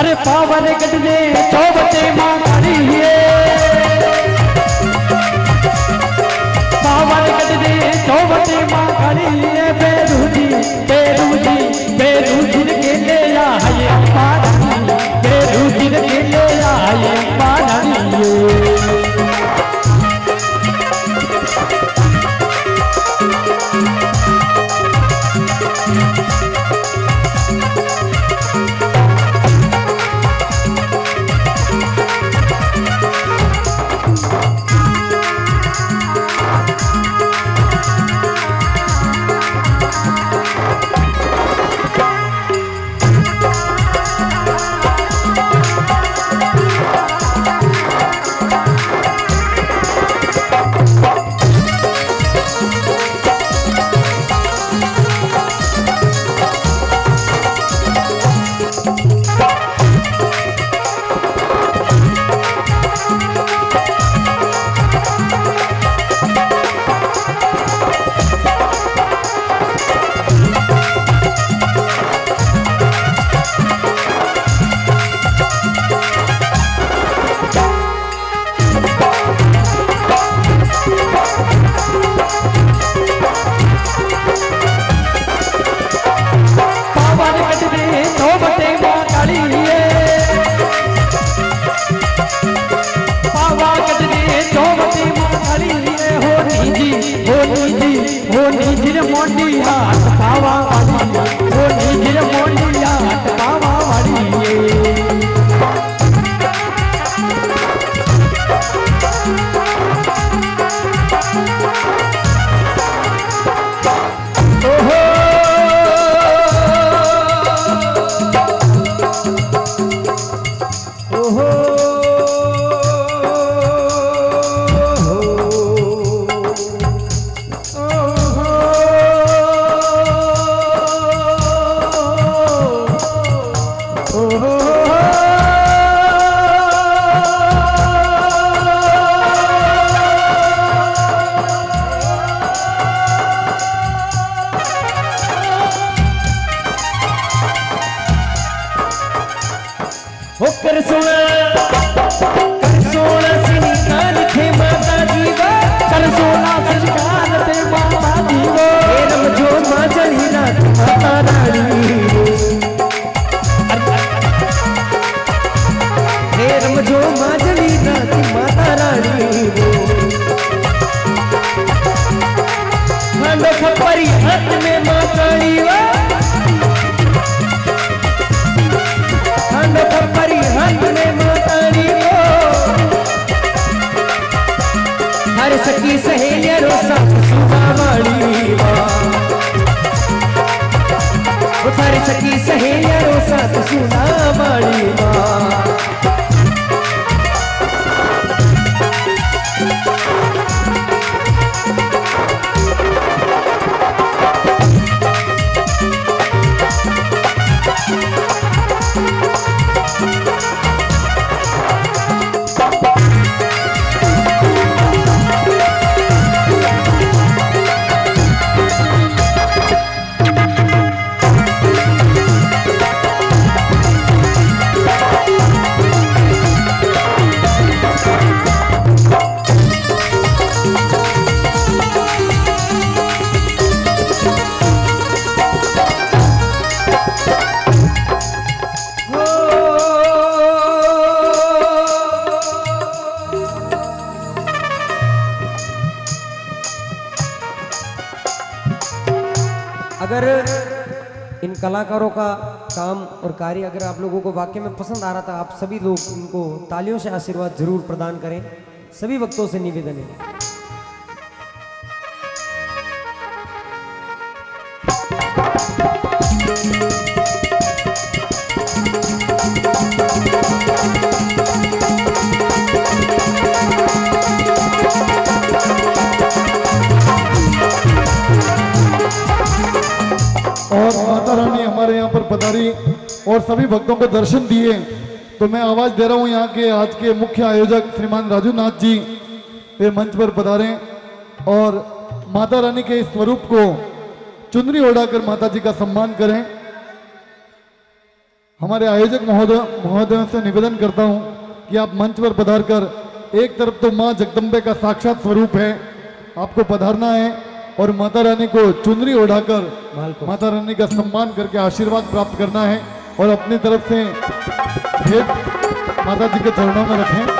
अरे पावर गढ़ने चौबटे मां खड़ी है, पावर गढ़ने चौबटे मां खड़ी है। बेरूजी बेरूजी बेरूजी के ले आए पानी, बेरूजी के ले आए पानी। कलाकारों का काम और कार्य अगर आप लोगों को वाकई में पसंद आ रहा था, आप सभी लोग इनको तालियों से आशीर्वाद जरूर प्रदान करें। सभी भक्तों से निवेदन है। और सभी भक्तों को दर्शन दिए, तो मैं आवाज दे रहा हूं यहाँ के आज के मुख्य आयोजक श्रीमान राजू नाथ जी वे मंच पर पधारें और माता रानी के इस स्वरूप को चुनरी ओढ़ाकर माता जी का सम्मान करें। हमारे आयोजक महोदयों से निवेदन करता हूं कि आप मंच पर पधारकर, एक तरफ तो मां जगदम्बे का साक्षात स्वरूप है, आपको पधारना है और माता रानी को चुनरी ओढ़ाकर माता रानी का सम्मान करके आशीर्वाद प्राप्त करना है और अपनी तरफ से भेंट माता जी के चरणों में रखें।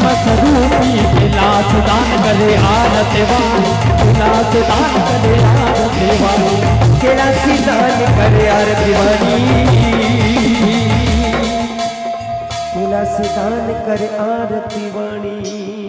स्वरूपी विलास दान करे आरत वाली, विलास दान करे आरत वाली, केलासी दान करे आरत वाली, केलासी दान करे आरत वाली।